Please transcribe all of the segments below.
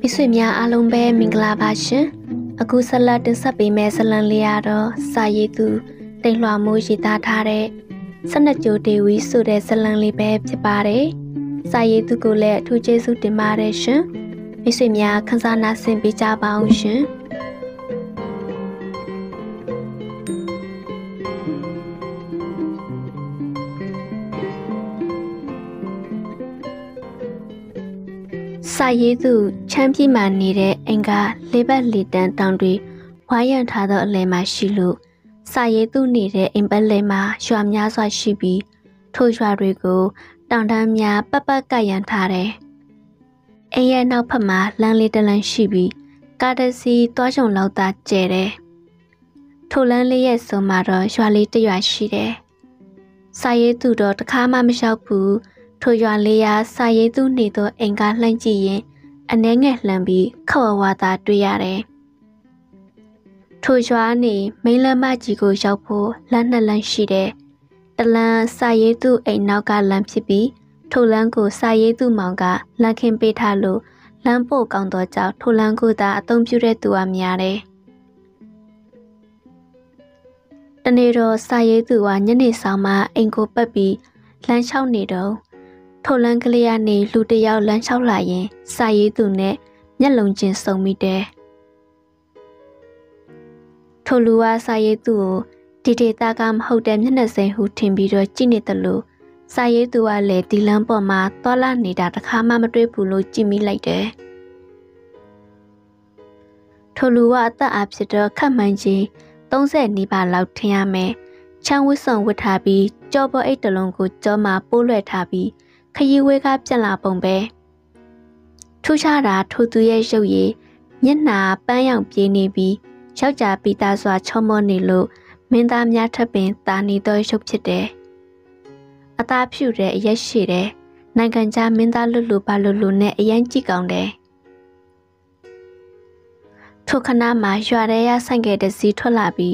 พิสุมีอารมณ์เบมิงลาบาชอากูสลัดถึงสับเปแม่สลันเลียรอสายตูเต็งหลวมูจิตาทาเรสนัดโจเดวิสุเรสลันลีเบจิปาเรสายตูกุเลทูเจสุติมาเรชพิสุมีอาคันซานาเซนปิจาบาอุชสายยืดแชมป์มันนี่เรเองก็เล็บเล็ดดันตั้งด้วยวายันท่าดอกเลมาชิลูสายยืดนี่เรเองเป็นเลมาชวมยาสวาชิบีทุจวาริโกตั้งดามยาปะปะกายันท่าเรเองยังนับพม่าลังเลดันลังชิบีการันตีตัวจงเหล่าตาเจเรทุลังเลียสมารอชวาลิตยวชิเรสายยืดดอกข้ามาไม่ชอบผู้ทยอยเลียสายตูนี่ตัวเองการเล่นจีเย็นอันนี้ไงเล่นบีเข้าวาตาตุยอะไรทยอยนี่ไม่เล่นมาจีกูชอบพูเล่นนั่นเล่นสิเดแต่ละสายตูเองนอกการเล่นสิบีทุลังกูสายตูมังกาเล่นเข้มไปทารุเล่นโป๊กองตัวเจ้าทุลังกูตาต้องพิเรตัวมีอะไรแต่ในรอสายตูวันยันนี่สามาเองกูแบบบีเล่นเช่านี่เด้อโทรลังเกลียนี่ลูเดียวเล่นเช่าหลายยังสายยืดตัวเนี่ยยันลงจีนส่งมีเดโทรลัวสายยืดตัวดีเดตากรรมเขาเดมยันนั่นเสียหูถิ่นบีโดยจีนตลุสายยืดตัวเลยตีเล่นปอมาตอนล่างนี่ดาตะข้ามาด้วยผู้รู้จีมีไหลเดโทรลัวตาอับเสดข้ามันจีต้องเสียนิบาเราเทียมเมช่างวิศวกรทาบีเจ้าบ่ไอตะลงกูเจ้ามาปูเล่ทาบีขยี้เวกับจันลาปงเบทุชาราทุตุเยเฉยยันนาปั้นอย่างเปลี่ยนบีเช้าจ่าปีตาสวาชมนิโลเมนตามยาทะเป็นตานิโดยชกชิดเดอาตาผิวเดยยัดชิดเดนั่งกันจ่าเมนตาลุลุปาลุลุเนยันจิกองเดทุขณะมาชัวเรียสังเกตสีทุลาบี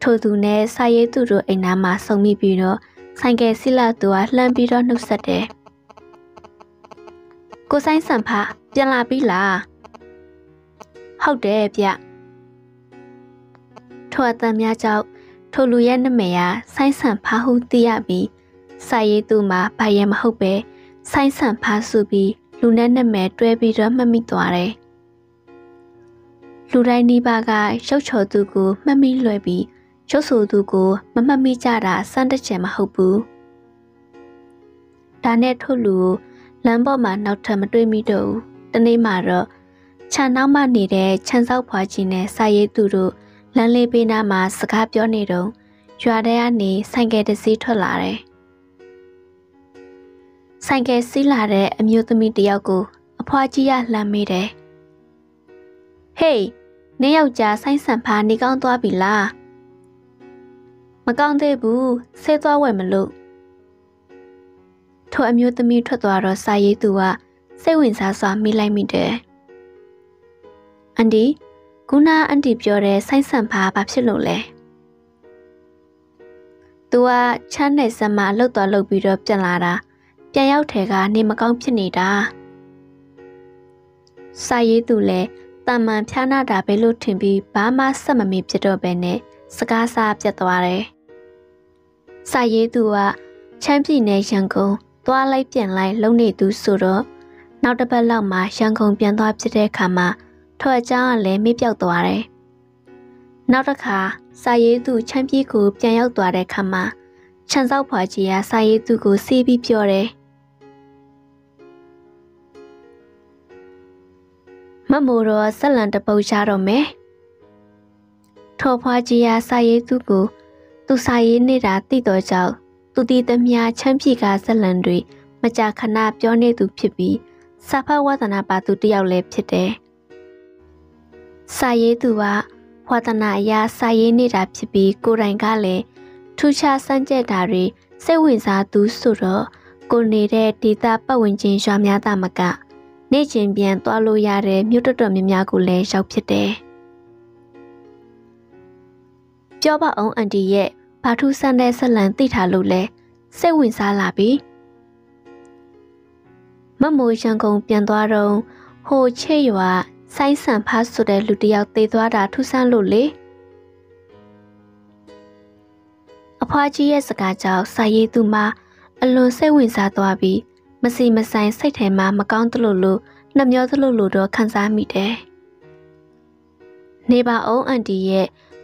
ทุตุเนสายตุโรเอนามาสมิบีโนสังเกตศิลาตัวเล่นบีโรนุสเดกูใส่สัมภาจะลาปีลาเฮาเด็บยะทัวตามยาเจ้าทัวลุยันเมียใส่สัมภาหูตียาบีใส่ยีตูมาไปยามเฮาเบใส่สัมภาสูบีลูนันเมียด้วยบีร้อนมันมีตัวเลยลูไรนีบากาเจ้าโชตูกูมันมีรวยบีเจ้าสูตูกูมันมีจ่าราสันเดเจมาเฮาบูตาเนทัวลูหลังบ่มาหนาวเธอมาด้วยมีดูตอนนี้มาหรอฉันน้องมาหนีเดฉันเศร้าพอจีเนสายตูดูหลังเลยไปนามาสกัดย้อนหนีดูชัวได้อันนี้สังเกตสิทุลาเรสังเกตสิลาเรอมีตัวมีเดียวกูพอจียาหลังมีเดเฮ้ยเนี่ยอยากจะใส่สัมภาระนี่ก้องตัวบิลามาก้องเตบูเซตัวไหวมันลุทัวอมิวตมีทัวตัวรอสายตัวเซวินสาสามีไลมีเดอันดีกูน่าอันดีเปียวเรไซสัมภาปับชิลุเลยตัวฉันในสมาเลิกตัวเลิกบีรบจันลาดาเปียเย้าเถกานี่มาก้องพิณีดาสายตัวเลยตามมาพิณาดาไปลุถึงบีบ้ามาสมมีเปียโดเบเนสกาซาเปียตัวเลยสายตัวแชมป์ที่ในช่างคงตัวไล่เปลี่ยนไล่ลงในตู้สุดนอกจากเรามาช่างคงเปลี่ยนตัวพิเศษขามาทัวเจ้าเลยไม่เปลี่ยนตัวเลยนอกจากขาสายตู้แชมป์ที่กูเปลี่ยนยกตัวได้ขามาฉันเจ้าพอใจสายตู้กูซีบีเปียวเลยมาโมรอสลันตะปูชาโรเมทัวพอใจสายตู้กูตุสายในราตีตัวเจ้าตุดีตมียาแชมป์พีกาสลันด้วยมาจากคณะเจ้าเนตุพิบีสภาพวัฒนาปาตุเดียวเล็บเช็ดเดสายตัววัฒนายาสายนิราพิบีกูแรงกาเลทุชาสันเจดารีเซวินซาตุสุรกูเนเรติตาปวินจินชวามยาตามกะเนจินเบียนตัวลุยาเรมิวตระเมียมยากูเลชอบเช็ดเดเจ้าบ่าวอันดีเยปาทุสันได้สลันติถาลุเลยเซวินซาลาบี เมื่อมวยจังกงเปลี่ยนตัวลงโฮเชยว่าไซสันพาสุดหลุดยาวเตะตัวราทุสันหลุดเลยอพอจีเอสกาเจ้าสายตุมาอโลเซวินซาตัวบีมาซีมาไซใส่แถมามากองตลุลุนำยอตลุลุดคันซามีเดในบาโออันดีเย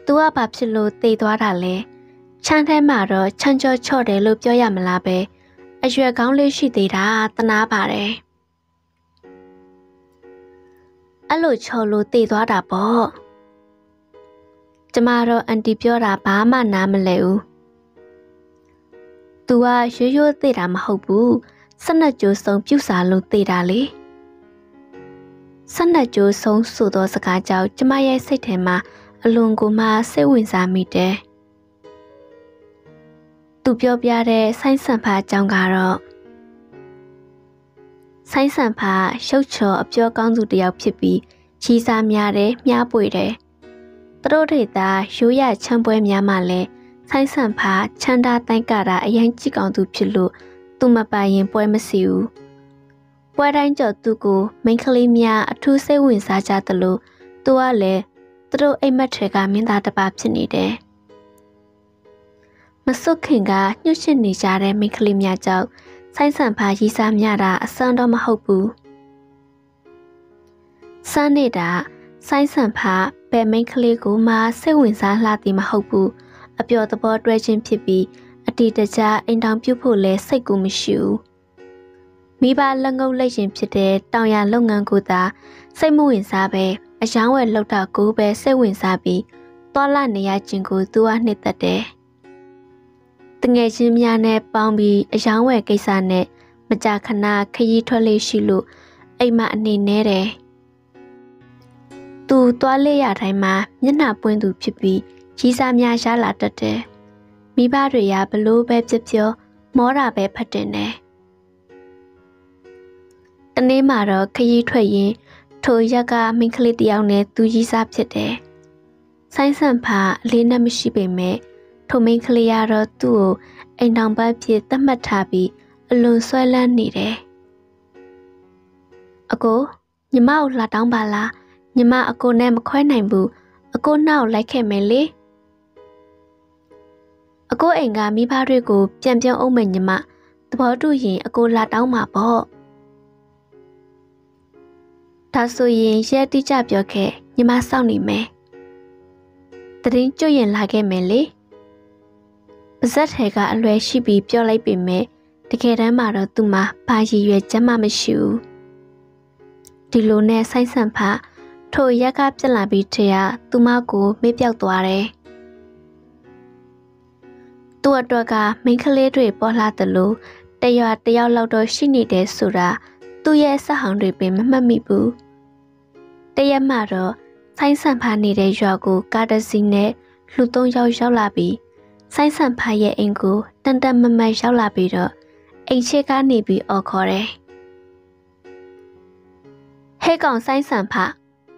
ตัวบับชิลูเตะตัวราเลยช่างแท้มาเราช่างจะชอบได้รูปย่อยๆมาลาเบอายุกลางเลยชีตีดาตนาบาเรอโลชอลูตีตัวดาบอจะมาเราอันดีเปียวราบ้ามานามันเลวตัวช่วยโยตีดามาหกบูสนัดจูทรงผิวสารลูตีดาเลยสนัดจูทรงสู่ตัวสกาเจ้าจะมาย้ายเสถมาอลุงกูมาเซวินสามีเดตุเปียวเปียเร่ไซสันพาจังการอไซสันพาชกชอเปียวกองดูเดียวผิดปีชีซามยาเร่ยาป่วยเร่ตรุเดตาชูยาชันป่วยยามาเร่ไซสันพาชันดาตังการะยังจิกองดูผิดลุตุมาปายินป่วยมาสิวป่วยได้จอดตุกูเมงคลีมยาทูเซวินซาจาตลุตัวเร่ตรุไอแมทริกามินตาตบาผิดนี่เดมาสุขิงกายุชินนิจาเรมิคลิมยาเจ้าไซสันพาชีซามยาดาเซินดอมหกบูซันเนดาไซสันพาเปเมคลีกูมาเซวินซาลาติมหกบูอเปียวตบอด้วยจินผิดปีอดีตจาอินดองพิวโพเลใส่กูมิชิวมีบาลังเอาเล่ยินผิดเดตองยาลงงานกูตาไซมูวินซาเบอาช้างเวลลกดากูเบเซวินซาบีตอนล่าเนียจินกูตัวเนตเดตั้งแต่จิมยาเน่ปองบีช้างแหวกไก่ซาเน่มาจากคณะขยี้ทะเลชิลุไอมาอันนี้แน่เลยตูตัวเลี้ยไทยมายันหนาป่วยดูผิดบีชีซามยาชาลาตัดเดมีบ้าหรือยาบลูแบบเจ็บเจียวมอราแบบพัดเดนเน่ตอนนี้มาเราขยี้ถอยยินโทยากามิคลิตยาวเน่ตูชีซาผิดเดไซสันพาเลน่ามิชิเบเมโทเมคลียาเราตัวไอ้นางบ้าเพียตั้มมาทาบีลุงสวยล้านนี่เด้อโก้ยามเอาลาดังบาลายามอโก้แนมค่อยไหนบูอโก้น่าไล่แค่เมลีอโก้เองกามีบ้าเรื่องกูเปลี่ยนเปลี่ยนองเหมือนยามแต่พอดูยินอโก้ลาดังมาพอถ้าสุยินเชื่อที่จะเปลี่ยนแค่ยามสร้างหนีแม่แต่ถึงจะยินลาแค่เมลีเสถกาลวยชีบีเปียวไล่ไปเมตะเกดมาเราตุมาพายีเวจะมาไม่ชิวดิโลเน่ไซสันพาโทยากาเปลาบีเทียตุมากูไม่เปียวตัวเลยตัวกาเมคเลด้วยปอลาตะลูแต่ยาแต่ยาวเราโดยชินิเดสุราตุเยสหังด้วยเป็นไม่มีบูแต่ยามาเราไซสันพาหนีเดยากูกาดซินเน่ลูกต้องยาวลาบีไซสันพายเองกูดันดันมันไม่เช่าลาบีเดอเองเชื่อการหนีบีออกคอเร่ให้กองไซสันพา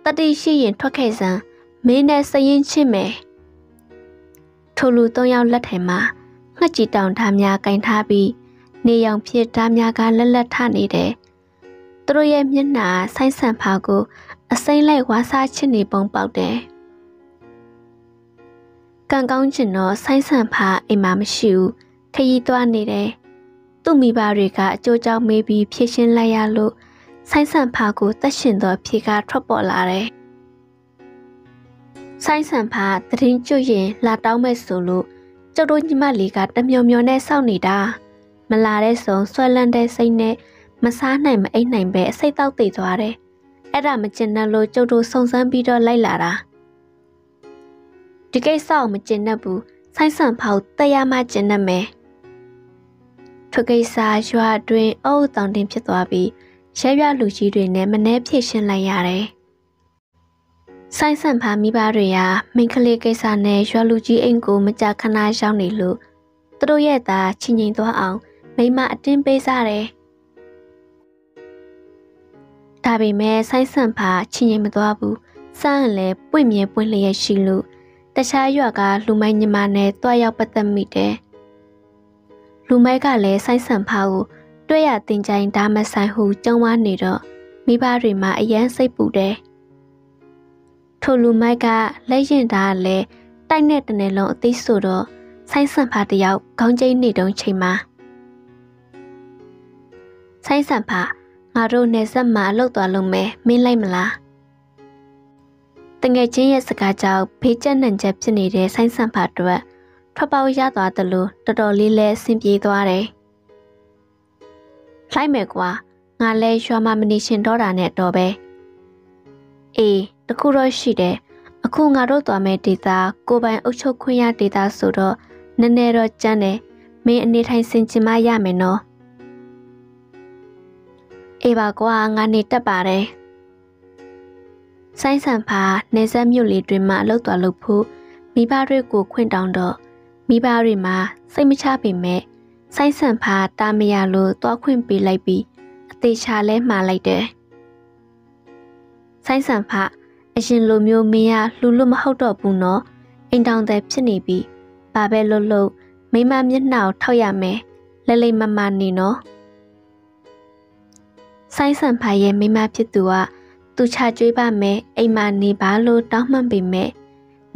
ตัดดีชี้ยินทว่าแค่สันไม่ได้เสียยินใช่ไหมทูลูต้องยาวลัดให้มาเมื่อจีดองทำยาการทาบีในยังเพียรทำยาการลัดท่านี้เดตัวเย็นยันหนาไซสันพากูอาศัยไล่วาซาชนีปองเป่าเดการก้าวจินเนาะไซสันพาไอมาไม่ชิวขยี้ตัวนี่เลยตุมีบาริกาโจเจ้าเมบีเพียเชนลายาลุไซสันพากูตัดสินตัวพีกาทบปอลาเลยไซสันพาตัดทิ้งโจเย็นลาเต้าไม่สูลุเจ้าโดนยิมาลีกาดมยอมยอแน่เศร้าหนีดามาลาได้สองส่วนลันได้ไซเน่มาซ่าไหนมาไอไหนแบะไซเต้าตีตัวเลยไอดามาเจนนาโลเจ้าโดนส่งซ้ำบีดอไล่ลาดาดิเกย์สาวมาเจนนับบูไซสันพาเตยามาเจนนับเมทุกเกย์สาวชัวด้วยโอ้ตอนเดิมเชื่อตัวบีเชื่อว่าลูกจีด้วยเนี่ยมันแนบเชื่อเช่นไรยาเลยไซสันพามีบาริยาเมงคลีเกย์สาวเนี่ยชัวลูกจีเองกูมาจากคณะชาวนิลุตัวใหญ่ตาชิญตัวอ่างไม่มาจิ้มเปซ่าเลยตาบีแม่ไซสันพาชิญมาตัวบูสร้างเลยปุ่ยเมียปุ่ยเลยชิลุแต่ชายอยู่กับลูกไม้ยามาเนตัวยาวประจำมิดเดลูกไม้ก็เลยไซสันพาวู ด้วยอยากติดใจตามมาสายหูจังหวะนี้ดอกมีบาริมาไอ้ยันใส่ปูเดทุลุไม่กะเล่ยยินดาเล่ใต้เนตในหลงติสุดอใช้สัมผัสยาวของใจหนีดงใช่ไหมใช้สัมผัสงารูในสมาโลกตัวลงเมไม่ไล่มาละตั้งใจเชี่ยสกัดเจ้าพิจารณาเจ็บชนิดเดใช้สัมผัสด้วยพระเบายาตัวตะลุตะโดลีเล่สิบยีตัวเร่ไล่เมกว่างานเล่ชัวมาไม่ได้เช่นดอราเนตดอเบตะคุโรชิเดအခုငါတို့သွားမဲ့ဒေတာကိုပိုင်အုပ်ချုပ်ခွင့်ရဒေတာဆိုတော့နည်းနည်းတော့ကျန်တယ်မင်းအနေထိုင်စင်ချင်မှရမယ်နော်အေးပါကွာငါနေတက်ပါတယ်ဆိုင်းဆန်ဖာနေဆက်မြို့လေးတွင်မှအလုပ်သွားလုပ်ဖို့မိဘတွေကိုခွင့်တောင်းတော့မိဘတွေမှာစိတ်မချပေမဲ့ဆိုင်းဆန်ဖာတာမရလို့သွားခွင့်ပေးလိုက်ပြီးအသေးချာလဲမှားလိုက်တယ်ဆိုင်းဆန်ဖာအရင်လိုမျိုးမင်းကလှူလို့မဟုတ်တော့ဘူးနော်အိမ်တောင်တဲ့ဖြစ်နေပြီဘာပဲလုပ်လို့မိမမျက်နှာကိုထောက်ရမယ်လဲလိမ့်မမနေနော်ဆိုင်းဆန်ဖာရဲ့မိမဖြစ်သူကသူချကြွေးပါမယ်အိမ်မှာနေပါလို့တောင်းမှန်ပေမဲ့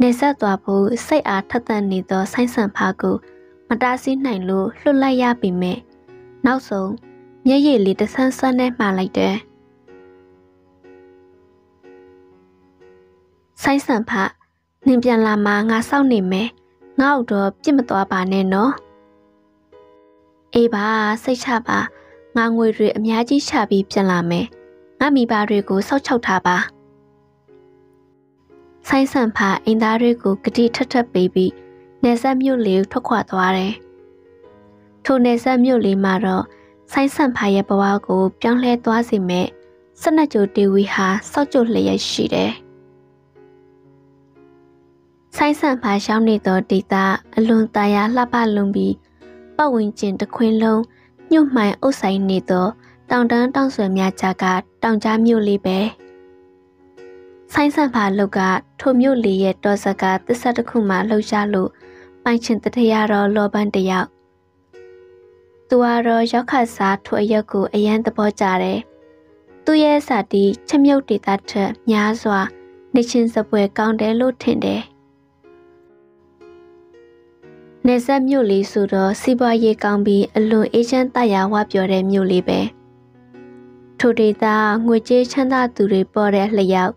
နေဆက်သွားဖို့စိတ်အားထက်သန်နေသောဆိုင်းဆန်ဖာကိုမတားဆီးနိုင်လို့လှုပ်လိုက်ရပေမဲ့နောက်ဆုံးမျက်ရည်လေးတဆန်းဆန်းနဲ့မှားလိုက်တယ်ဆိုင်းဆန်ဖာနင်ပြန်လာမှာငါစောင့်နေမယ်ငါ့တော့ပြစ်မသွားပါနဲ့နော်အေးပါစိတ်ချပါငါငွေတွေအများကြီးချပြီးပြန်လာမယ်ငါမိဘတွေကိုစောက်ချောက်ထားပါဆိုင်းဆန်ဖာအင်သားတွေကိုကတိထပ်ထပ်ပေးပြီးနယ်စပ်မြို့လေးကိုထွက်ခွာသွားတယ်ထိုနယ်စပ်မြို့လေးမှာတော့ဆိုင်းဆန်ဖာရဲ့ဘဝကိုပြောင်းလဲသွားစေမဲ့စနက်ကြိုတီဝီဟာစောက်ကြိုလျက်ရှိတယ်ဆိုင်းဆန်ဖာရှောင်းနေသောဒေတာအလွန်တာယာလှပလွန်ပြီးပတ်ဝန်းကျင်တစ်ခွင်လုံးညှို့မှိုင်အုပ်ဆိုင်နေသောတောင်တန်းတောင်ဆွေများကြားကတောင်ကြားမြို့လေးပဲဆိုင်းဆန်ဖာလှုပ်ကထိုမြို့လေးရဲ့တော်စကားသစ္စာတစ်ခုမှလှုပ်ရှားလို့ပိုင်ချင်တထရတော်လောဘန်တယောက်သူကတော့ရောက်ခတ်စားထိုအရက်ကိုအရန်သဘောကျတယ်သူရဲ့စာတီချက်မြုပ်ဒေတာထက်များစွာနေချင်းစပွဲကောင်းတယ်လို့ထင်တယ်နေဆက်မြို့လေးဆိုတော့စီးပွားရေးကောင်းပြီးအလွန်အေးချမ်းတရားဝပြောတဲ့မြို့လေးပဲထိုဒေသငွေကြေးချမ်းသာသူတွေပေါ်တဲ့လျောက်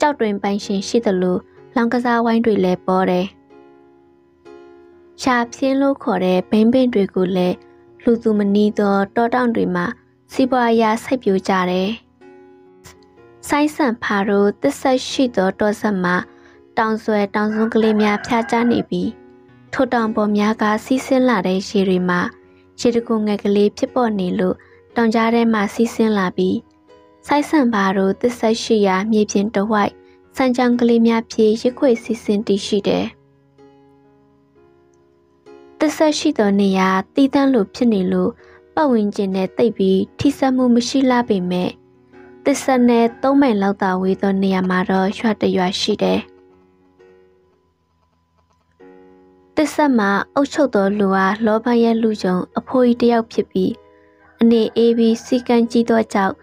ကြောက်တွင်ပိုင်ရှင်ရှိသလိုလောင်ကစားဝိုင်းတွေလည်းပေါ်တယ်ရှာဖြင်းလို့ခေါ်တဲ့ဘိန်းပင်တွေကိုလည်းလူသူမနီးသောတောတောင်တွေမှာစီးပွားအရာစိုက်ပျိုးကြတယ်ဆိုင်းဆန်ဖာတို့တစ္ဆက်ရှိသောတောဆက်မှာတောင်ဆွဲတောင်စွန်းကလေးများဖြားကျနေပြီးထိုတောင်ပေါ်များကစီးဆင်းလာတဲ့ရေတွေမှာရေတကူငယ်ကလေးဖြစ်ပေါ်နေလို့တောင်ကြားထဲမှာစီးဆင်းလာပြီးဆိုင်းဆန်ဖာတို့သစ္စာရှိရာမြေပြင်တစ်ဝိုက်စံချောင်းကလေးများဖြင့်ရစ်ခွေစီးဆင်းတည်ရှိတယ်သစ္စာရှိသောနေရာတည်တံ့လို့ဖြစ်နေလို့ပတ်ဝန်းကျင်နဲ့တိတ်ပြီးထိစပ်မှုမရှိလာပေမဲ့သစ္စာနဲ့3 မိုင်လောက်သာဝေးသောနေရာမှာတော့ရွာတစ်ရွာရှိတယ်သစ္စာမှာအုပ်ချုပ်သောလူဟာလောဘရဲ့လူကြောင့်အဖိုးကြီးတစ်ယောက်ဖြစ်ပြီးအနေအေးပြီးစီကံကြီးသောကြောင့်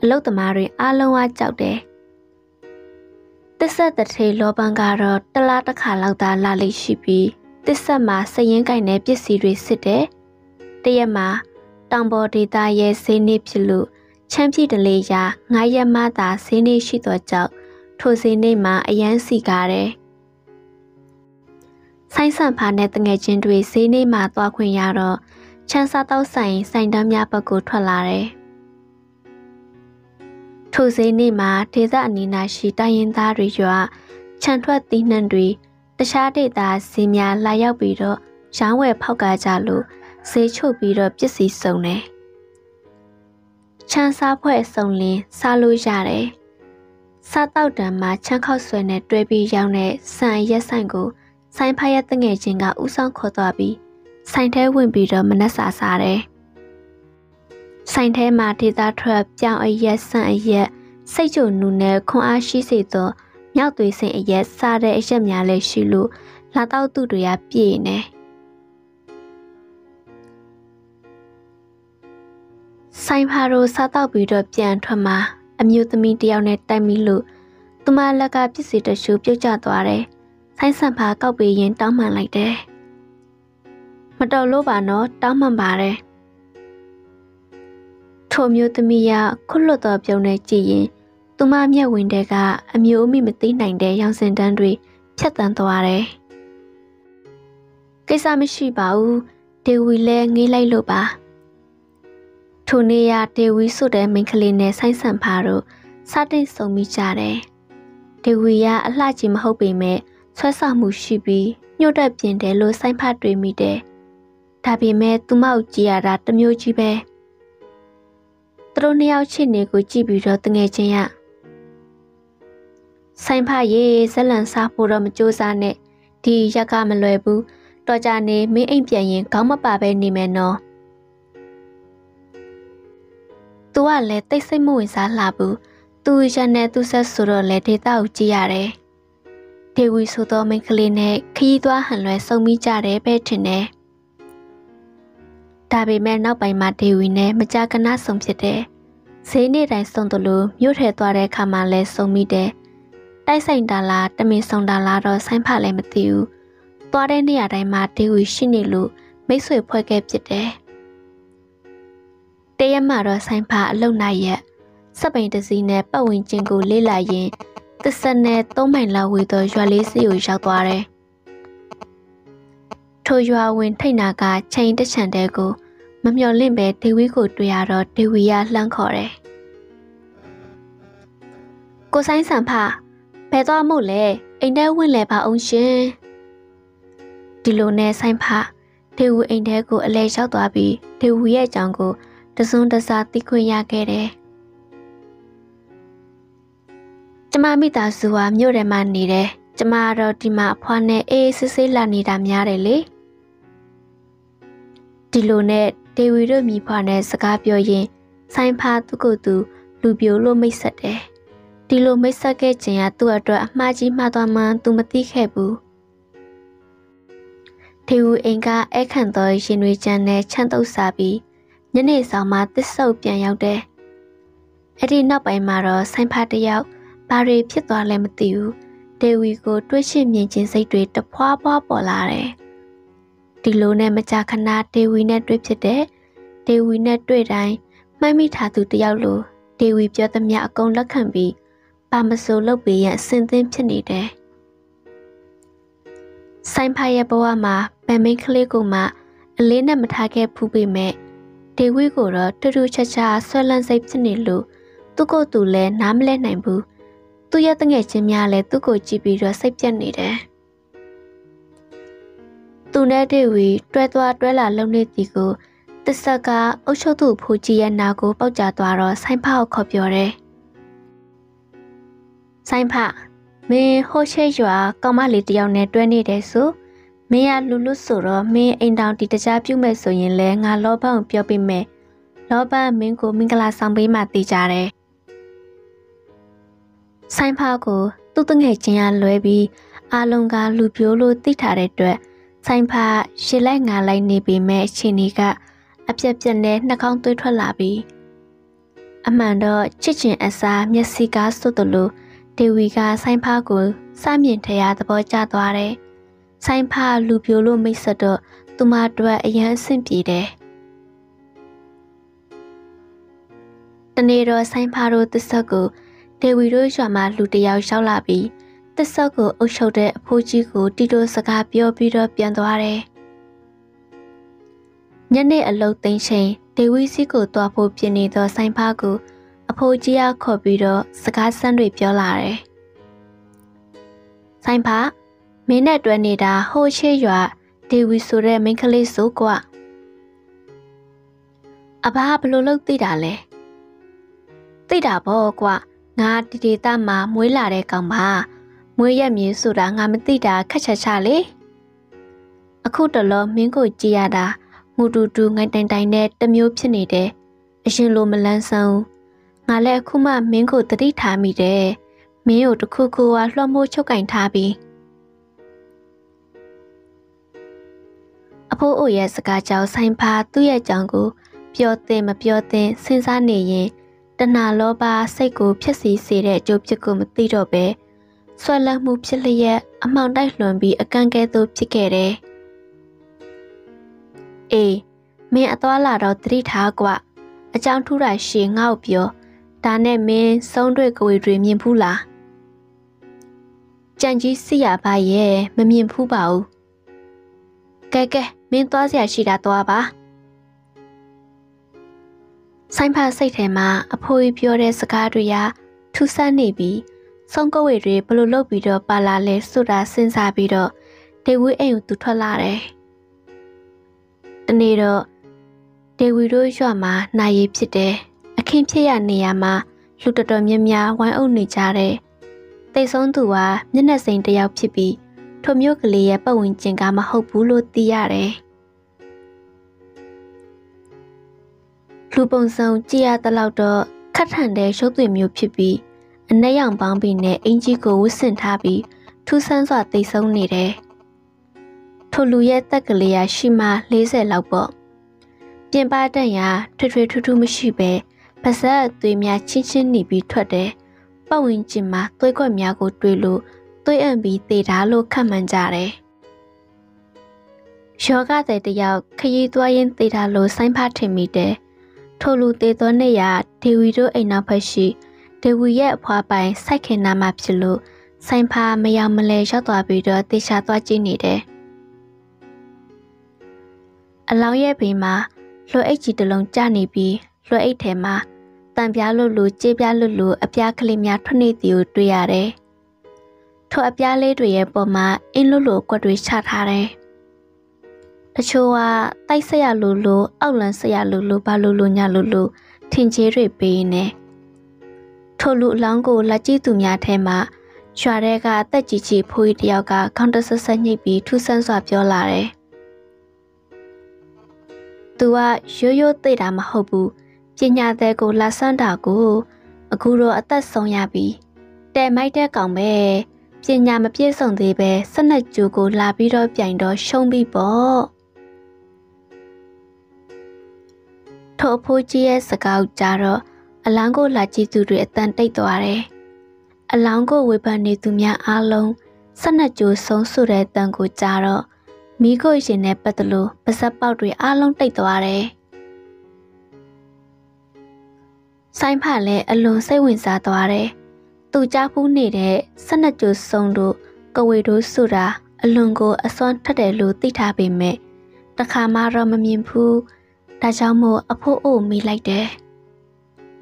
အလုသမားတွေအလုံးဝကြောက်တယ်သစ္စာတစ်ထေလောဘကတော့တစ်လားတစ်ခါလောက်သာလာလိမ့်ရှိပြီးသစ္စာမှာစရင်ကိုင်တဲ့ပစ္စည်းတွေစစ်တယ်တရက်မှာတောင်ပေါ်ဒေသရဲ့ဈေးနှိဖြစ်လို့ချမ်းပြည့်တလေရာ9 ရက်မှသာဈေးနှိရှိသောကြောင့်ထိုဈေးနှိမှာအရန်စီကားတယ်ဆိုင်းဆန်ဖာနဲ့တငယ်ချင်းတွေဈေးနှိမ်မှာသွားခွင့်ရတော့ချမ်းစားတော့ဆိုင်တန်းများဘက်ကိုထွက်လာတယ်။ထိုဈေးနှိမ်မှာဒေသအနီးနားရှိတိုင်းရင်းသားတွေရွာခြံထွက်သီးနှံတွေတခြားဒေသဈေးများလာရောက်ပြီးတော့ရောင်းဝယ်ဖောက်ကားကြလို့ဈေးချုပ်ပြီးတော့ပစ္စည်းစုံတယ်။ချမ်းစားဖွဲ့စုံလင်းစားလို့ရတယ်။စားတော့တန်းမှာချမ်းခောက်ဆွဲနဲ့တွဲပြီးရောင်းတဲ့ဆိုင်ရက်ဆိုင်ကိုဆိုင်းဖာရဲ့တငယ်ချင်းကဥဆောင်ခေါ်သွားပြီးဆိုင်ထဲဝင်ပြီးတော့မနှက်စာစားတယ်။ဆိုင်ထဲမှာဒေသထွက်ပြောင်းအရက်ဆန်အရက်စိတ်ကြုံနူနဲ့ခွန်အားရှိစေသောမြောက်သွေးစင်အရက်စားတဲ့အရက်များလည်းရှိလို့လာတော့သူတွေကပြည့်နေ။ ไซพารูซาตาบิดอเปียนทมาอมิวตมีเดียวในไตมิลุตุมาละกาพิสิตชูเปียวจาตัวเรไซสัมภาเก้าปีเย็นต้องมาไหลเดมาดอลูบานอต้องมาบาเรโทมิวตมียาคุณโลตัวเปียวในจีเย็นตุมาเมียวินเดกาอมิวมีมติหนังเดยังเซนดันรีเช็ดตันตัวเรกิซาไม่ชีบ่าวเดวิเลงี้ไลลูบาทุนยาเดวิสุดเอมิงคลินเนไซสัมภารุซาดิสงมิจาเรเดวิยาอลาจิมฮอบเมช่วยสามูชิบีโยดเปลี่ยนเดโลไซพาดวยมีเดทาเบเมตุมาอุจิยาดาตมโยจิเบตรุเนียวชินเนกุจิบิโรตเงเจยะไซพาเยสลันซาปูรมจูซาเนดียากามลวยบูต่อจาเนไม่เอ็งเปลี่ยนเย็นเขามาป่าไปนิเมนอตัวเล็กติดสมุนสารลาบุตัวฉันเนี่ยตัวเสือสุดเล็กที่ตาอุจิยาเร่เทวิสุโตเมคลินเน่ขี้ตัวหันลอยส่งมิจาเร่ไปถึงเน่ตาเบแม่นอกไปมาเทวิเน่มาจากกันน่าสมเสดเซนี่ได้ส่งตัวลูยุทธตัวเร่ขามาเล่ส่งมิเดได้ใส่ดาราแต่มีส่งดารารอใส่ผ้าเล่มาติวตัวเร่เนี่ยได้มาเทวิชินิลูไม่สวยพอแก่เจ็ดเดเตยมารอไซพาลงนายะสเปนตะซีเนปะวินจิงกูเล่ลายยินตะสเนต้องหมายลาวีตัวยัวลิสิอยู่ยาวตัวเรโทยัววินไทนากาเชนตะฉันเดกูมัมยอเล่นเบเทวิกูตัวยารอเทวิยาลังขอเรกูไซสัมภาเบตัวหมดเลยเองได้วินเลยพาองเชนดิโลเนไซพาเทวิเองได้กูอเล่ยาวตัวบีเทวิยาจังกูตะซุนตะซาติคุยยาแก่เดจมามิตาสัวมิวเรมานีเดจมารอติมาพวานเนเอซิซิลานีดามยาเดเลยดิโลเนเดวิโรมีพวานเนสกาเปียวยินไซพาตุกุตุลูเปียวโลไม่เสร็จเดดิโลไม่เสร็จแก่จริงอะตัวตัวมาจีมาตัวมันตุมติแค่บูเทวิเองก็เอขันต่อเชนวิจันเนชันตุสาบียันเนสาวมาติดเสาเปียยาวเดไอดีนอกไปมารอไซพาเดียวบารีพิจตัวเลมติวเดวิโกด้วยเชื่อมเย็นเจนไซด้วยตะพว้าบ้าปอลาเรติโลเนมาจากคณะเดวิเนด้วยเจเดเดวิเนด้วยไรไม่มีถาตุเดียวโลเดวิเปียวตำยากงลักขันบีปามาโซเลิกบีอย่างเส้นเต็มชนิดเดไซพายาบัวมาเป็นไม่เคลียกูมาเลนนมาทาแกผู้บีแม่เดวิโกรอตัวดูช้าช้าสวลันไซชนิดโลตุโกตุเลน้ำเลนไหนบูตุยาตั้งใจจะมีอะไรตุโกจีบีรัวไซชนิดเดตุเนเดวิด้วยตัวด้วยหลานลงในติโกติสกาอุชตุผูจียานาโกเป้าจ่าตัวรอไซพาขอบยอเรไซพาเมโฮเชยัวก็มาหลีเดียวในด้วยนี่เดซูเมียลุลุสุรเมียเอ็นดาวติดจ้าพิ้วเมย์สวยยินแลงานล้อบ้างเปียวเป็นเมย์ล้อบ้างเมียกูมิงกลาสังไปมาติจ่าเรไซพากูตุตั้งเหตุเจียนเลยบีอาลงกาลูพิโอลูติดถ่ายด้วยไซพาเชลัยงานไลน์ในบีเมย์เชนิกะอับเจ็บเจนเนนักข้องตัวทั่วลาบีอแมนดอชิจินอาซาเมียซิกาสุตุลูเดวิกาไซพากูสามเย็นทยาตะบอจ่าตัวเรไซพาลูพิโอโลไม่สะดวกตุมาด้วยยังสิ้นปีเดตอนนี้เราไซพาโรติสกูเดวิโรจามาลูเดียวเช้าลาบีติสกูอุชเดพูจิกูติโดสกาเปียวปีโรเปียนตัวเรยันเนอโลติงเชนเดวิซิกูตัวพูเปียนีตัวไซพากูอพูจิอาขอบีโรสกาสันดุยเปียวลาเรไซพาเมนต์ตัวนี้ดาโฮเชยัวเดวิสุเรมิงคลิสุกว่าอาบ้าบลูลูกติดาเลยติดาบอกว่างาติดตามมามวยลาเรกังบ้ามวยยามีสุรางาไม่ติดาแค่ช้าๆเลยอาคู่ตลอดมิงกุจิยาดามูดูดูไงแต่งแต่งเนตเต็มยุบชนิดเดอชินโลมันลันซูงาเล่คู่มามิงกุติถามีเดมิอุตคู่คู่ว่าล้อมโมชกันทาบีอโพโอยาสกาเจ้าไซพาตุยาจังกู ပြောတဲ့မပြောတဲ့စဉ်းစားနေရင်တဏှာလောဘစိတ်ကိုဖြစ်စီစေတဲ့ကြိုးပြစ်ကိုမသိတော့ပဲဆွဲလန်းမှုဖြစ်လျက်အမှောင်တိုက်လွန်ပြီးအကန့်ကဲသို့ဖြစ်ခဲ့တယ်။အေးမင်းအသွားလာတော့သတိထားကွာအကြောင်းထူးတာရှည်ငါ့ကိုပြောဒါနဲ့မင်းဆုံးတွေ့ကိုယ်တွေမြင်ဘူးလားကြံကြီးစီရပါရဲ့မမြင်ဘူးပါဘူးကဲကဲမင်းသွားစရာရှိတာသွားပါဆိုင်ဖတ်စိတ်ထဲမှာအဖိုးကြီးပြောတဲ့စကားတွေကထူးဆန်းနေပြီးဆုံးကိုယ်တွေဘလို့လုပ်ပြီးတော့ပါလာလဲဆိုတာစဉ်းစားပြီးတော့ဒေဝီအိမ်ကိုသူထွက်လာတယ်တနေ့တော့ဒေဝီတို့ရွာမှာနာရီဖြစ်တယ်အခင်းဖြစ်ရနေရမှာလူတော်တော်များများဝိုင်းအုပ်နေကြတယ်တိတ်ဆုံးသူကမျက်နှာစိမ်တစ်ယောက်ဖြစ်ပြီးထိုမျိုးကလေးရဲ့ပတ်ဝန်းကျင်ကမဟုတ်ဘူးလို့သိရတယ်လူပုံစံကြည့်ရတဲ့လောက်တော့ခက်ထန်တဲ့ရုပ်သွင်မျိုးဖြစ်ပြီးအနက်ရောင်ပေါင်းပြီးနဲ့အင်ကြီးကိုဝတ်ဆင်ထားပြီးထူးဆန်းစွာတိတ်ဆုံးနေတယ်ထိုလူရဲ့သက်ကလေးရရှိမှ40လောက်ပေါ့ပြင်ပတန့်ရာထွေထူးမရှိပဲပါဇက်သွေးများချင်းနေပြီးထွက်တယ်ပတ်ဝန်းကျင်မှာသွေးကွက်များကိုတွေ့လို့သွေးအံ့ပြီးသေတာလို့ခန့်မှန်းကြတယ်ယောဂတဲ့တယောက်ခရီးသွားရင်းသေတာလို့ဆိုင်းဖတ်ထင်မိတယ်ထိုလူသေသောနေ့ရဒေဝီတို့အိမ်နောက်ဖက်ရှိဒေဝီရဲ့အဖွားပိုင်စိုက်ခင်နာမှာဖြစ်လို့ဆိုင်းဖတ်မရောမလဲရောက်သွားပြီးတော့တေချာသွားကြည့်နေတယ်အလောင်းရဲ့ဘေးမှာလွှဲအိတ်ကြီးတစ်လုံးကျနေပြီးလွှဲအိတ်ထဲမှာတံပြားလွတ်လို့ကြေးပြားလွတ်လို့အပြားကလေးများထွက်နေသည်ကိုတွေ့ရတယ်။ထိုအပြားလေးတွေရဲ့ပေါ်မှာအင်းလွတ်လို့ကွက်တွေချထားတယ်။တချို့ကတိုက်ဆက်ရလို့အောက်လန်းဆက်ရလို့ဘာလို့ညလို့ထင်ကျေးတွေပေးနေ။ထိုလူအလောင်းကိုလက်ကြည့်သူများထဲမှာရွာထဲကအသက်ကြီးကြီးဖိုးကြီးတယောက်ကခေါင်းတဆဆညှိပြီးထူးဆန်းစွာပြောလာတယ်။သူကရိုးသိတာမဟုတ်ဘူးပညာသည်ကိုလာဆန်းတာကိုအခုတော့အသက်ဆုံးရပြီတဲမိုက်တဲ့ကောင်ပဲပညာမပြည့်စုံသေးပဲ12ကျူကိုလာပြီးတော့ပြိုင်တော့ရှုံးပြီပေါ့ထိုဖိုးကြီးရဲ့စကားကြတော့အလောင်းကိုလာကြည့်သူတွေအတန်တိတ်သွားတယ်အလောင်းကိုဝေဖန်နေသူများအားလုံး12ကျူဆုံးဆုတဲ့အတန်ကိုကြတော့မိကိုရှင်နဲ့ပတ်သက်လို့ပါဇက်ပေါက်တွေအားလုံးတိတ်သွားတယ်။ဆိုင်းဖတ်လည်းအလွန်စိတ်ဝင်စားသွားတယ်။သူကြားဖူးနေတဲ့12ကျိုးစုံတို့ကဝေတို့ဆိုတာအလွန်ကိုအစွမ်းထက်တယ်လို့သိထားပေမဲ့တခါမှတော့မမြင်ဘူး။ဒါကြောင့်မို့အဖိုးအိုမေးလိုက်တယ်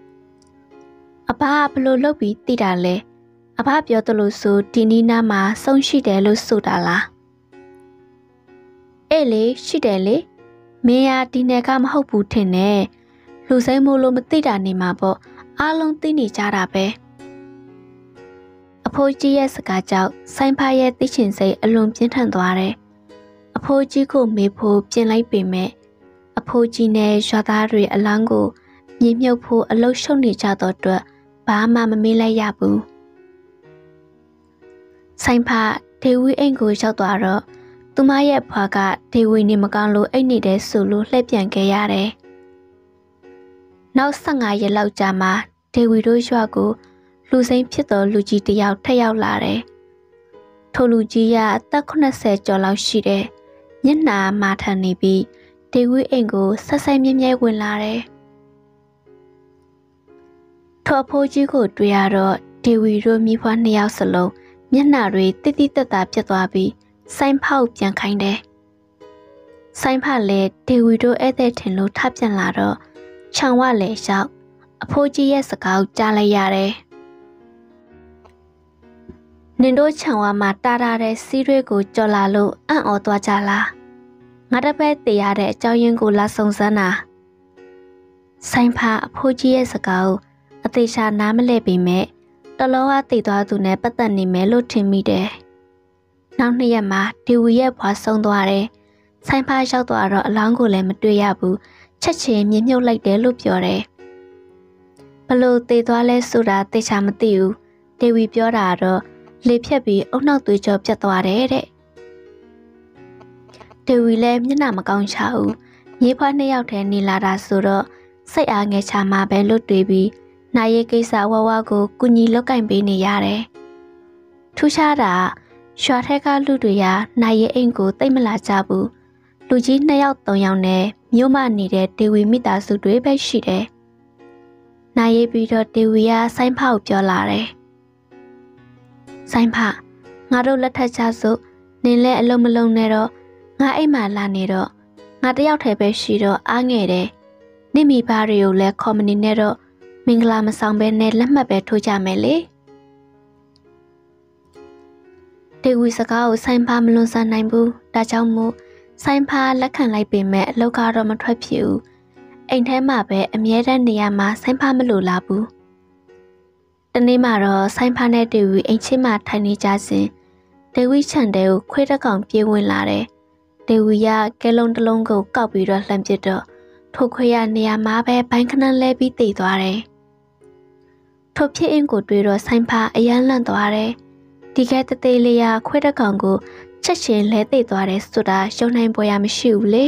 ။အဘဘလို့လုပ်ပြီးသိတာလဲ။အဘပြောသလိုဆိုဒီနီနာမှာစုံရှိတယ်လို့ဆိုတာလား။အဲ့လေရှိတယ်လေမင်းဟာဒီနယ်ကမဟုတ်ဘူးထင်တယ်လူစိမ်းမို့လို့မသိတာနေမှာပေါ့အားလုံးသိနေကြတာပဲအဖိုးကြီးရဲ့စကားကြောင့်ဆိုင်းဖားရဲ့သိချင်စိတ်အလွန်ပြင်းထန်သွားတယ်အဖိုးကြီးကိုမေဖို့ပြင်လိုက်ပေမဲ့အဖိုးကြီးနဲ့ရွာသားတွေအလောင်းကိုမြေမြုပ်ဖို့အလုပ်ရှုပ်နေကြတော့အတွက်ဘာမှမမေ့လိုက်ရဘူးဆိုင်းဖားဒေဝီအိမ်ကိုရောက်သွားတော့သူမရဲ့ဖွာကဒေဝီနေမကောင်းလို့အိတ်နေတဲ့ဆိုလို့လှည့်ပြန်ခဲ့ရတယ်။နောက်15ရက်လောက်ကြာမှာဒေဝီတို့ရွာကိုလူစိမ်းဖြစ်သောလူကြီးတစ်ယောက်ထပ်ရောက်လာတယ်။ထိုလူကြီးကအသက်80ကျော်လောက်ရှိတယ်။မျက်နှာမာထန်နေပြီးဒေဝီအိမ်ကိုဆက်ဆိုင်မြဲဝင်လာတယ်။ထိုအဖိုးကြီးကိုတွေ့ရတော့ဒေဝီတို့မိဖွား2ယောက်စလုံးမျက်နှာတွေတိတိတတ်တာဖြစ်သွားပြီးဆိုင်းဖောက်ပြန်ခိုင်းတယ်။ဆိုင်းဖတ်လည်းဒေဝီတို့ဧည့်သည်ထင်လို့ထပ်ပြန်လာတော့ခြံဝလည်းရောက်အဖိုးကြီးရဲ့စကားကိုကြားလိုက်ရတယ်။နင်တို့ခြံဝမှာတာတာတဲ့စီးတွေကိုကြော်လာလို့အံ့ဩသွားကြလား။ငါတပည့်တည်ရတဲ့အကြောင်းရင်းကိုလာစုံစမ်းတာ။ဆိုင်းဖတ်အဖိုးကြီးရဲ့စကားကိုအသေးချာနားမလည်ပေမဲ့တလောကတည်သွားသူနဲ့ပတ်သက်နေမယ်လို့ထင်မိတယ်။နောက်2ရက်မှာဒေဝီရဲ့ဘွားဆုံးသွားတယ်။ဆိုင်းဖားရောက်သွားတော့အလောင်းကိုလည်းမတွေ့ရဘူး။ချက်ချင်းမြေမြုပ်လိုက်တယ်လို့ပြောတယ်။ဘလို့သေသွားလဲဆိုတာသေချာမသိဘူး။ဒေဝီပြောတာတော့လေဖြတ်ပြီးအုတ်နောက်သွေးကြောပြတ်သွားတယ်တဲ့။ဒေဝီလည်းမျက်နှာမကောင်းချဘူး။ ยี่พันในยาวแทนนิลาราสุระใส่อาเงชามาเบลลุดด้วยบีนายเกษาวาวากูกุญยิลกันบีนิยาเรทุชาดาชวาเทกาลุดุยานายเองกูเต็มลาจาบูลูจินายาวตัวยาวเนยมานีเดเดวิมิตาสุดด้วยเบชิเดนายปีเดเดวิยาไซมพาอุปจาราเรไซมพางาโรลัทชาสุเนเลอลมลงเนรองาไอมาลาเนรงาเดียวเทเบชิโรอาเงเดนี่มีบาริโอและคอมมินิเนโรมิงลามาสังเบเนและมาเบทูจาเมลีเดวิสก้าวไซมพามลุนซานไนบูดาเจ้ามูไซมพาและขันไลปีแม่โลกาโรมาทวีผิวเองแท้มาเบอเมียดันเนียมาไซมพามาลูลาบูตอนนี้มารอไซมพาในเดวิเองชิมาไทนิจาซินเดวิฉันเดวคุยตะกองเปียวินลาเรเดวิยาแกลงตะลงกูเก่าปีรัสแลมจิตร์ทุกขยานเนียมาเบแบงค์นั้นเลบิตีตัวเรทุกเพียงกูดูรอไซมพาเอียนลันตัวเรดีแกเตเลียคุยตะกองกูชัดเจนและตีตัวเรสุดาเจ้านายบอยามชิวเลย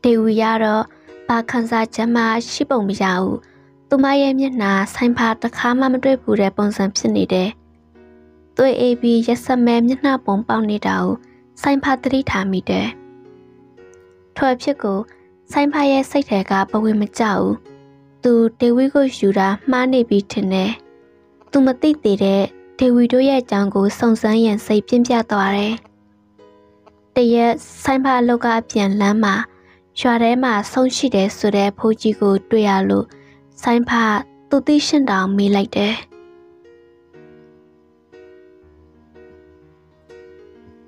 เดวิยาโรปาคันซาจะมาชิบงมิยาวตุมาเยมีนาไซมพาตะค้ามาด้วยผู้แรปองสัมพิณีเดตัวเอบียัสแมมยนาปงเปาในดาวไซมพาตรีถามีเดทว่าเพื่อกูไซมพาเยใส่แถกาปวิมเจ้าตูเดวิโกยูรามาในบีเทเนตุมาติตีเดเดวิโดยจังกูส่งสัญญาณใส่เพียงยาตัวเรแต่เยไซมพาโลกาเปลี่ยนแล้วมาชวาเรมาส่งชีเดสุดเดพูจิกูตัวยาลูไซมพาตุติฉันดาวมีไลเด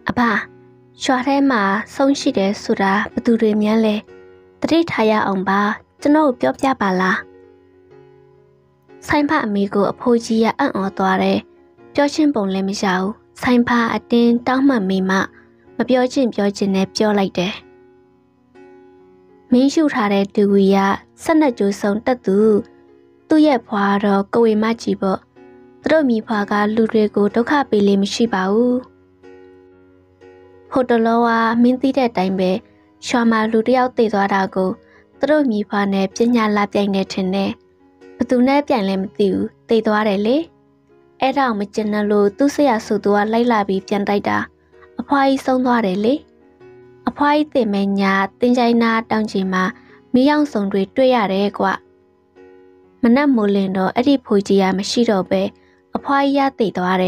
อะป่ะชวาเรมาส่งชีเดสุดาประตูเรียนเลยตรีทายาองบ้าจะโน้บยอบยาบาลาไซมพามีกูพูจิยาอันอ่อนตัวเรเปียวชินปงเลมิชาวไซมพาอดินต้องมันมีมามาเปียวจินเนเปียวไลเดมิชูทาเรดูวิยาสนัดจูสงตัดตูตุเย่พวารอกวิมาจีบตรมีพวากาลูเรโกตข้าไปเลมิชิบาวโฮตลวามินตีเดตัยเบชวามาลูเรียวตีตัวดาโกตรมีพวาเนปญญาลาเปียงเนเทเนประตูเนเปียงเลมติวตีตัวเรเลเอราอมเจนโลตุเสียสุตัวไลลาบีเปียนไตดาอภัยทรงตัวเรเลอภัยเตเมญาตินใจนาตังจีมามีย่างส่งด้วยด้วยอะไรกว่ามันน่าโมเลนโดอดีพูจียาไม่ชิโดเบอภัยยาติตัวเร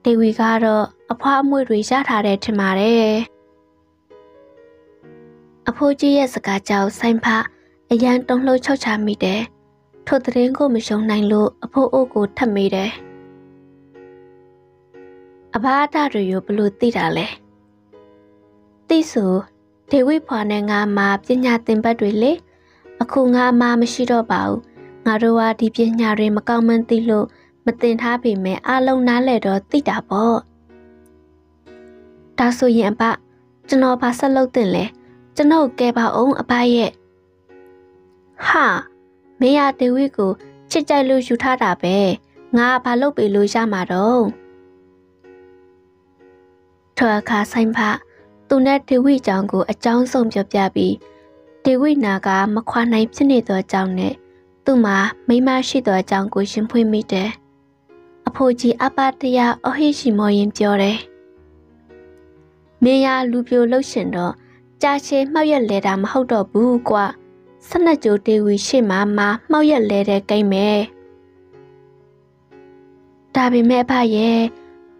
เดวิกาโรอภัยมวยดุยชาทาเรทมาเรอพูจียาสกาเจ้าไซมพะยังต้องโลเช่าชามีเดโทษเรื่องก็ไม่ชงนายลูอภัยโอกูทำมีเดอภัยตาดูอยู่บลูตีด่าเลยที่สุดเทวิพอในงานมาเปียญาเต็มไปด้วยเละอาคูงานมาไม่ชิดอบ่าวงานรัวดีเปียญาเรียมากางมันตีโลมาเต็นท่าผีแม่อาลงน้าเลยรอติดดาบอตาสุยอันปะจะนอภาษาเราตื่นเลยจะนอแกบ่าวองอภัยเย่ฮ่าเมียเทวิกูชิดใจลูชูท่าดาเบงานพาลูกไปลูชามาดงเธอขาไซมพะตุนเดวิจังกูอาจารย์ส่งจบยาบีเดวินากามาควานในพิเนตัวจังเนตุมาไม่มาชิตัวจังกูชิมพูมิเดอโพจีอาปาตยาอหิชิมอยิมเจอเรเมียลูเปียวเลิกเฉินดอจ่าเชเมาเยเลดามาหกดอบูกว่าสนัดจูเดวิชิมาเมาเยเลเดไกเมดาบิเมพาย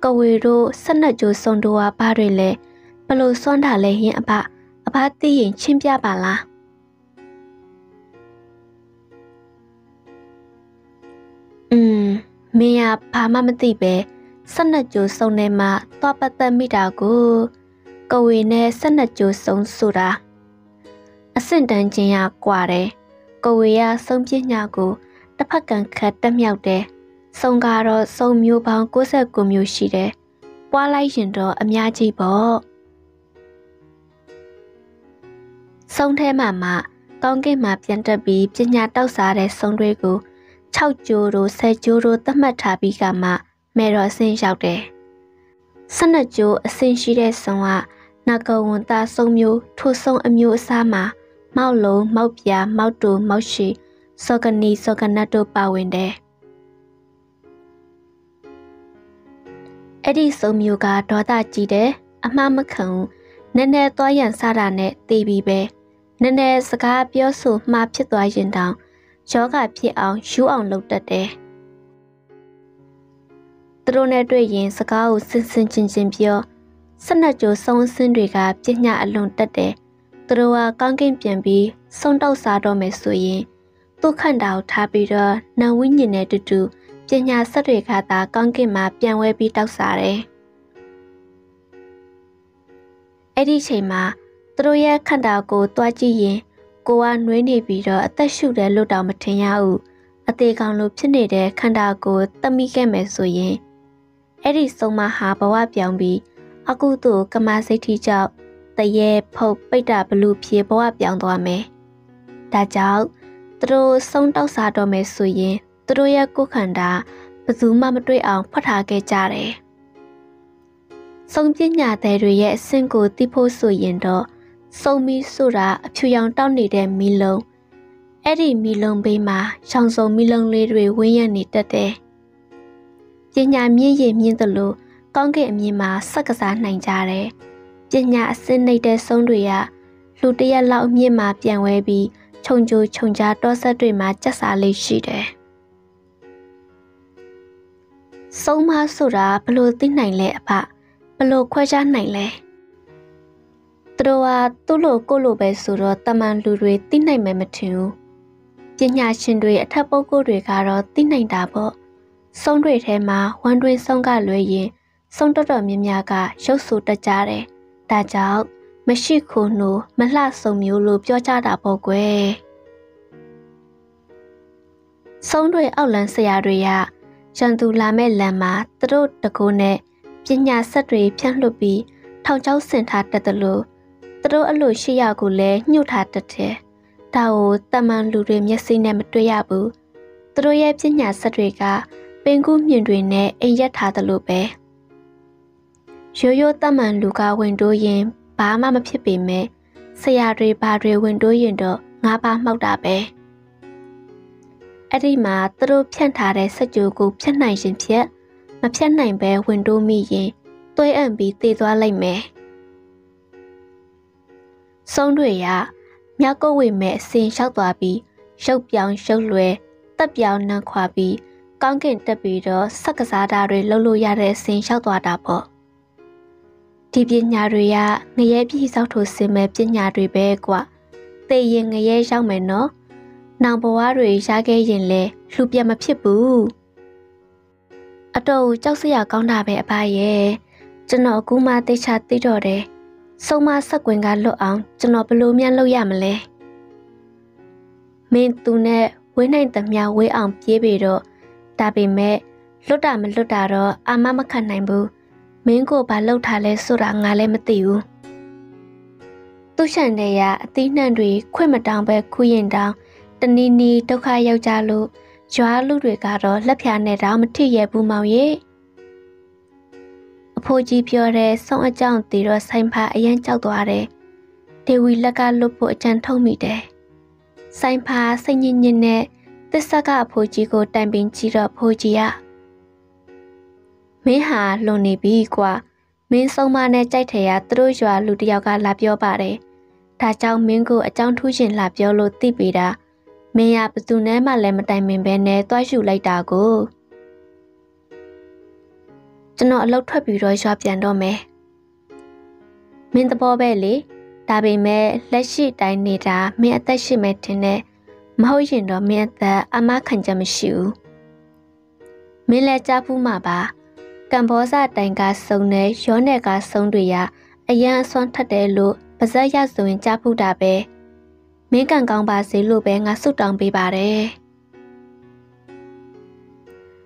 กวีโรสนัดจูทรงดัวปาเรเลปลูซ่อนด่าเลยเหี้ยปะอภัตติยิงชิมยาบาละเมียพามามันตีเบสนัดจูทรงเนมาต่อปัตตมิดากูกวีเนสนัดจูทรงสุราอสินดันจียากว่าเดกวียาทรงพิญากูตะพักกันขัดตะเมียวเดทรงการอทรงมิวบางกุศลกุมิวชีเดปวาไลยินรออเมียจีบอทรงเทมามะกองเกมาเปียนตะบีปัญญาเต้าสาเดทรงด้วยกูเช่าจูรูเซจูรูตมัดทาบีกามะเมรอเซนยาวเดสนัดจูอเซนชีเดทรงอะ นาเกวตาทรงมิวทุทรงอมิวสามาเมาโลเมาเปียเมาตูเมาชีโซกันนีโซกันนาโตปาวินเดเอดีทรงมิวกาดอตาจีเดอาม่ามะขังเนเน่ตัวอย่างซาดาเนตีบีเบเนเน่สกาเปียวสูมาพิตัวยินดังจอกาพี่เอาชิวเอาลงตัดเดตรงนี้ด้วยยินสกาอุซึนซึนจินจินเปียวสนัดจูทรงซึนด้วยกาพี่หน้าลงตัดเดตรัวกังเกงเปลี่ยนบีทรงเต้าซาดอเมสุยินตุขันดาวทาบีรอนวิญญาณเดจูพี่หน้าสตรีคาตากังเกงมาเปลี่ยนเวบีเต้าซาเดเอดีเฉยมาตัวแยกขันดาวกูตัวจีเย็นกูว่าหนุ่ยในปีเดียวแต่ชุดเดลูกดาวมาเทียนอูอเตกังลูพิเนเดขันดาวกูตั้มมีแก่แม่สวยเย็นเอดีส่งมาหาเพราะว่าเปียงบีอากูตัวกมาเซทีเจ้าแต่เย่พบไปด่าบลูเพียเพราะว่าเปียงตัวแม่ด่าเจ้าตัวส่งเต้าสาดอแม่สวยเย็นตัวแยกกูขันดาประตูมาด้วยอ่างพัฒนาแกจ่าเลยทรงพิจารณาแต่โดยแยกเส้นกูที่โพสุยเย็นดอทรงมีสุราผิวยังต้องหนีแดงมีลงเอดีมีลงไปมาช่างทรงมีลงเลยด้วยวิญญาณนิดเดะพิจารณาเมียเย็นเมียตลุก้องเกี่ยมีมาสักษาหนังจ่าเลยพิจารณาเส้นในเดทรงโดยแยกลูกเดียร์เล่าเมียมาเปลี่ยนเวบีชงจูชงจ่าต่อสะดุดมาจักษาเลยชีเดะทรงมาสุราพลูติหนังเละปะโลกควายจานไหนเลยตัวตุโลโกโลไปสู่รถตะมันลูเรติไหนไม่มาถึงจิญญาชินด้วยถ้าปกูด้วยการรถติไหนดาบส่งด้วยแทมาวันด้วยส่งการรวยเย็นส่งตลอดมียากาชกสูตรจ่าเลยตาเจ้าไม่ใช่คนหนูมันลาส่งมิวลูจ้าจ่าดาบกวยส่งด้วยเอาหลังเสียด้วยยาจันตุลาแม่แลมาตรุตะโกเนพิญญาสตรีเพียงลูบีเท่าเจ้าเส้นทาตะตะลูตรูอลูชิยากุเลหยุดทาตะเทดาวตะมันลูเรียมยศีเนมตุยาบุตรูแยพิญญาสตรีกาเป็นกู้มีนเรเนเอยทาตะลูเปโยโยตะมันลูกาวินดูยินบ้ามาไม่ผิดไปไหมสยาเรบาเรวินดูยินดอกงาบ้าเมาดาเปอดีมาตรูเพียงทาเรสจูกูเพียงไหนจนเพียมาเพี้ยนไหนแบวินดูมีเย็นตัวเอ็มบีตีตัวอะไรแม่ส่งด้วยยาเมียก็วินแม่เสียงชักตัวบีชกเปียงชกรวยตับยาวนางขวาบีก้องเก่งตับบีรอสักษาดาเรลลูยาเรเสียงชักตัวดาบอทีเปียนยาเรียเงยพี่สาวถูเสียแม่เปียนยาเรียเบกว่าเตยเงยช่างแม่เนาะนางบอกว่าเรียชาเกยเย็นเลยรูปยามาเพียบบูอโตเจ้าเสียกองดาเบะไปเยจนอกูมาเตชาติดอเดส่งมาสักเวงการโลอังจนอไปรู้เมียนโลยามาเลยเมนตูเน่เว้นในแต่เมียเว้นอังเพียบีโรตาเป็นแม่ลดดามันลดดาโรอาม่ามาขันไหนบูเมนกูบาลลูกทาเลสุรางาเลมาติวตุฉันเดียตีนันรีคุ้ยมาดังไปคุยเย็นดังตันนีนีเต้าคายาวจารุจวาลูกด้วยการรอและพยานในร้าวมันที่แย่บูเมาเย่โพจีเพียวเร่ส่งอาจารย์ตีรอไซมพาอายันเจ้าตัวเร่เดวิลการลบโพอาจารย์ท่องมีเดไซมพาไซยินยินเน่ติสกาโพจีโกแต่เป็นจีรอโพจีอะไม่หาลงในบีกว่าไม่ส่งมาในใจเถียตรุ่ยจวาลูกเดียวกันลาบยอบาเร่ถ้าเจ้าเมียงกูอาจารย์ทุ่ยเจนลาบยอโลตีปีดาเมียประตูนั้นมาเลยมาแต่เมนเบนเน่ตัวอยู่ไล่ดากูจะนอนเล่าทั่วปีรอยชอบยันดอมเมเมนตะบอเบลีตาเบเมและชีตายเนราเมียแต่ชีเมเทเน่มาหุ่ยินดอมเมียแต่อาม่าขันจะไม่ชิวเมและจ้าผู้มาบ้าการบอสาแต่งการส่งเนยย้อนในการส่งดุยาอายันส่วนทัดเดลุปัจจัยยาส่วนจ้าผู้ดาเบเมกันกองบาสิลูเบงาสุดดังปีบาเร่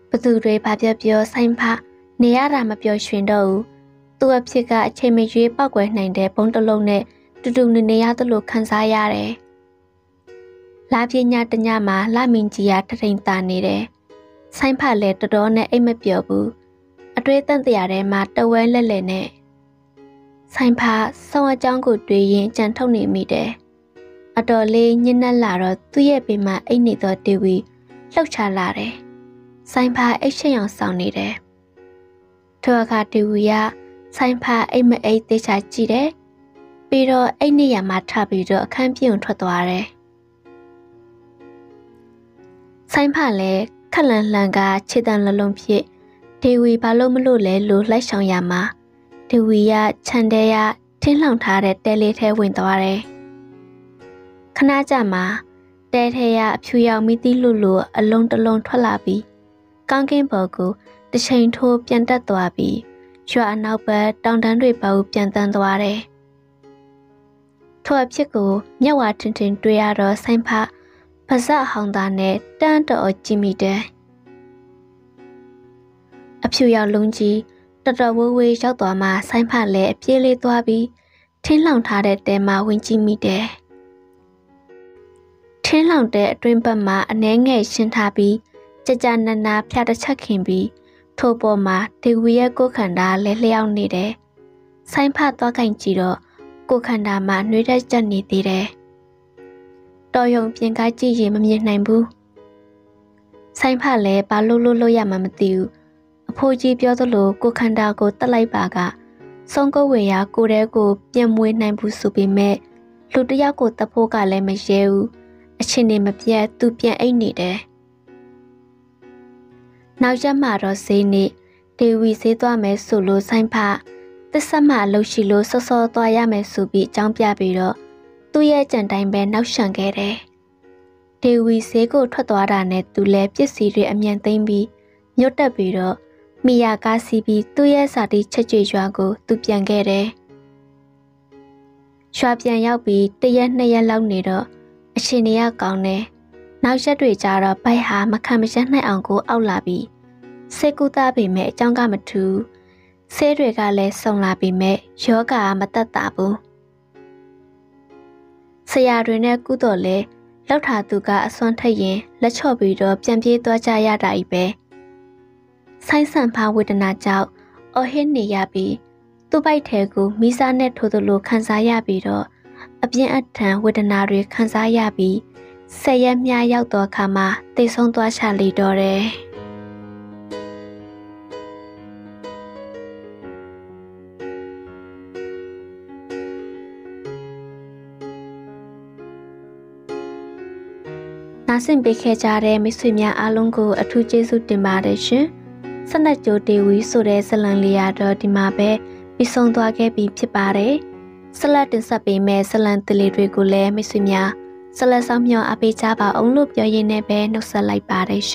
ประตูเรย์พาเปียเปียวไซมพะเนียรามาเปียวชวนดูตัวพิกาเชมิจุยปากแหวนไหนเดปงตะลงเนตุดุนเนียตะลุขันซายาเร่ลาเปียญาตัญญามาลามินจียาตริงตาเนเร่ไซมพะเลตโดเนไอมาเปียวบูอเดตันเตียเรมาตะเวนเล่เล่เน Sai pa song a jong gu tui yin chan thong ni mi de. A do le nyin na la ro tuye pe ma ai ni do tiwi lok cha la de. Sai pa ai chan yong song ni de. Thua ka tiwi ya sai pa ai ma ai te cha chi de. Pi ro ai ni ya ma tha bi ro khan pi yong thot twa de. Sai pa le khan lan lan ga che dan la long phi tiwi ba lo ma lo le lo lai chong ya ma.ทีวียาชันเดียทิ้งหลังทาเดตเตเลเทวินตัวเรขณะจามาเตเทียผิวยาวมิติลุลุอลงตะลงทลาบีกางเกงบอกกูตะเชิงทูเปลี่ยนตัดตัวบีชัวอันเอาไปตองดันด้วยเบาเปลี่ยนตันตัวเรทัวพี่กูเนี่ยว่าถึงตัวยาเราใส่ผ้าภาษาฮ่องตาเนตันตัวจิมิเดอผิวยาวลงจีตระเววีเจ้าตัวมาใส่ผ้าเละเปลี่ยนเลยตัวบีทิ้งหลังทาเดแต่มาวินจิมีเดทิ้งหลังเดตริมปะมาอันแง่เงยเชิญทาบีจะจานนานาพลาดชักเข็มบีโทรปอมาเด็กวิยากูขันดาเละเลี้ยงนี่เดใส่ผ้าตัวกันจีโร่กูขันดามาหนุ่ยได้จันนี่ตีเดต่อยงเพียงกายจีเย่มันยังไงบูใส่ผ้าเละปาลุลุลุยามามาติวผู้จีบยอดลูกกูคันดากูตะไลปากะส่งก็เวียกูเรกูเปียมวยในบุสุบิเมลุดยากูตะโพกะเลยไม่เชียวอาชีนี้มาเปียตูเปียไอหนีเดนาวจะมารอเซนิเดวีเซตัวเมสุโลไซพะแต่สมาโลชิโลโซโซตัวยาเมสุบิจังเปียบิโรตุเยจันไดเบนนาวฉันเกเรเดวีเซกูทวดตัวดานเนตุเลปิสีเรียมยันเต็มบียอดดับบิโรมียากาซีบีตุยสาธิชัดเจนชัวกูตุเปียงเกเรชัวเปียงยาวบีตุยในยันเล่านี่รออาชีนี้กองเนนักจัดด้วยจารอไปหามาคำมิจันในองกูเอาลาบีเซกูตาบีเมจังกามาทูเซด้วยกาเลส่งลาบีเมชัวกามาตัดตาบูสยาด้วยเนกูตัวเล่แล้วถาตุกาส่วนทะเยนและชอบบีรอเปียงเพียตัวจายาได้อีเปไซสันพาวิดนาเจ้าเอาเห็นเนียบีตุไปเทกูมิซาเนทุตุลูขันซายาบีรออับยันอัฐานวิดนาเรขันซายาบีเซยมยายาวตัวขามาติทรงตัวชาลีดอเรนาสินไปเคจาเรมิสุยมยาอาลงกูอัทุเจสุติมาเดชสนัดโจเดวิสุเรสลังเลียดอดิมาเบปิสงตัวแกบีพิปาเรสลัดถึงสปีเมสลันติลิริกุเลมิสุญญาสลัดสามยออาเปจาบาองลูปยอเยเนเบนกสไลปาเรช